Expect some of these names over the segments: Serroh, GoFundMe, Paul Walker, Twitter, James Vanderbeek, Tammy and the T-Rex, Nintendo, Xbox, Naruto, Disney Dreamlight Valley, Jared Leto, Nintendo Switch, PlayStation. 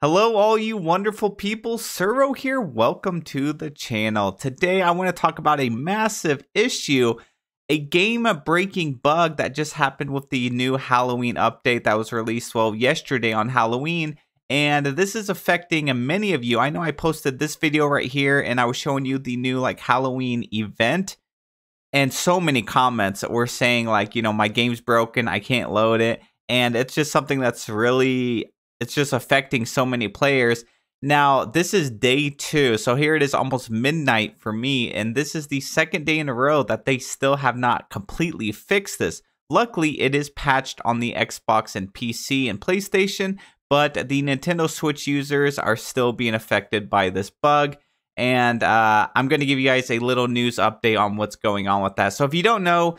Hello all you wonderful people, Serroh here, welcome to the channel. Today I want to talk about a massive issue, a game-breaking bug that just happened with the new Halloween update that was released, well, yesterday on Halloween, and this is affecting many of you. I know I posted this video right here and I was showing you the new like Halloween event, and so many comments that were saying like, you know, my game's broken, I can't load it, and it's just something that's really... it's just affecting so many players. Now, this is day two. So here it is almost midnight for me. And this is the second day in a row that they still have not completely fixed this. Luckily, it is patched on the Xbox and PC and PlayStation. But the Nintendo Switch users are still being affected by this bug. And I'm going to give you guys a little news update on what's going on with that. So if you don't know,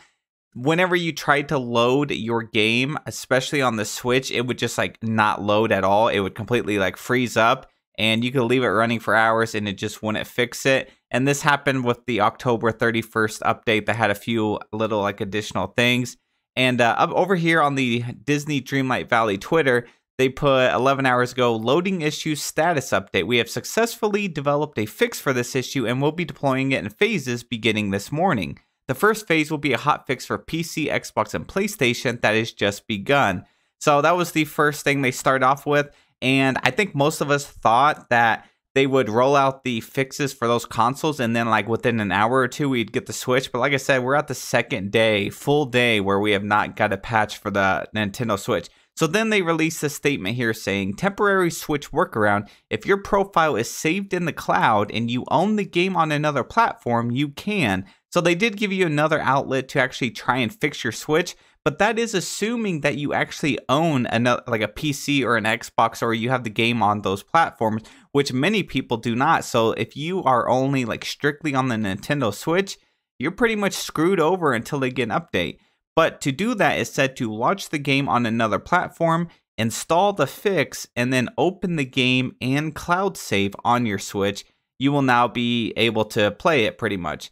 whenever you tried to load your game, especially on the Switch, it would just like not load at all. It would completely like freeze up and you could leave it running for hours and it just wouldn't fix it. And this happened with the October 31st update that had a few little like additional things. And up over here on the Disney Dreamlight Valley Twitter, they put 11 hours ago, loading issue status update. We have successfully developed a fix for this issue and we'll be deploying it in phases beginning this morning. The first phase will be a hotfix for PC, Xbox, and PlayStation that has just begun. So that was the first thing they start off with. And I think most of us thought that they would roll out the fixes for those consoles. And then like within an hour or two, we'd get the Switch. But like I said, we're at the second day, full day, where we have not got a patch for the Nintendo Switch. So then they released a statement here saying, temporary Switch workaround. If your profile is saved in the cloud and you own the game on another platform, you can. So they did give you another outlet to actually try and fix your Switch, but that is assuming that you actually own another, like a PC or an Xbox, or you have the game on those platforms, which many people do not. So if you are only like strictly on the Nintendo Switch, you're pretty much screwed over until they get an update. But to do that, it's said to launch the game on another platform, install the fix, and then open the game and cloud save on your Switch. You will now be able to play it pretty much.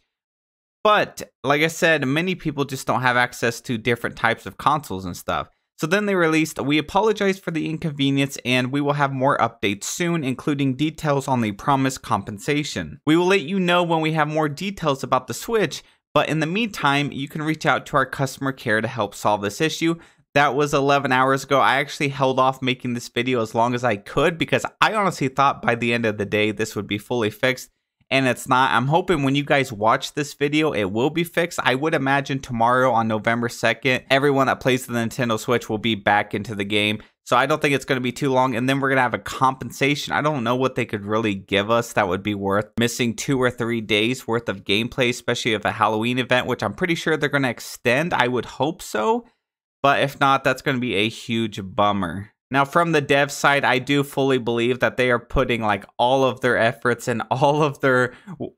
But like I said, many people just don't have access to different types of consoles and stuff. So then they released, we apologize for the inconvenience and we will have more updates soon, including details on the promised compensation. We will let you know when we have more details about the Switch, but in the meantime, you can reach out to our customer care to help solve this issue. That was 11 hours ago. I actually held off making this video as long as I could because I honestly thought by the end of the day, this would be fully fixed. And it's not. I'm hoping when you guys watch this video, it will be fixed. I would imagine tomorrow on November 2nd, everyone that plays the Nintendo Switch will be back into the game. So I don't think it's going to be too long. And then we're going to have a compensation. I don't know what they could really give us that would be worth missing 2 or 3 days worth of gameplay, especially if a Halloween event, which I'm pretty sure they're going to extend. I would hope so. But if not, that's going to be a huge bummer. Now, from the dev side, I do fully believe that they are putting like all of their efforts and all of their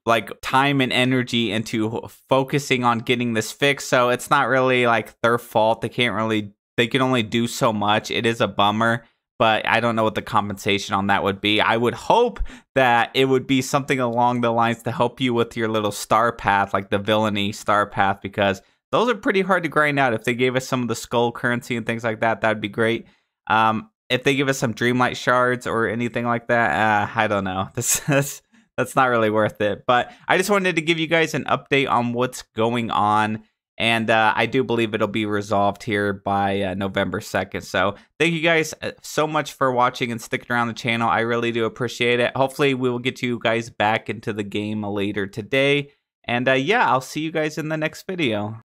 like time and energy into focusing on getting this fixed. So it's not really like their fault. They can't really, they can only do so much. It is a bummer, but I don't know what the compensation on that would be. I would hope that it would be something along the lines to help you with your little star path, like the villainy star path, because those are pretty hard to grind out. If they gave us some of the skull currency and things like that, that'd be great. If they give us some Dreamlight shards or anything like that, I don't know. That's not really worth it. But I just wanted to give you guys an update on what's going on. And I do believe it'll be resolved here by November 2nd. So thank you guys so much for watching and sticking around the channel. I really do appreciate it. Hopefully we will get you guys back into the game later today. And yeah, I'll see you guys in the next video.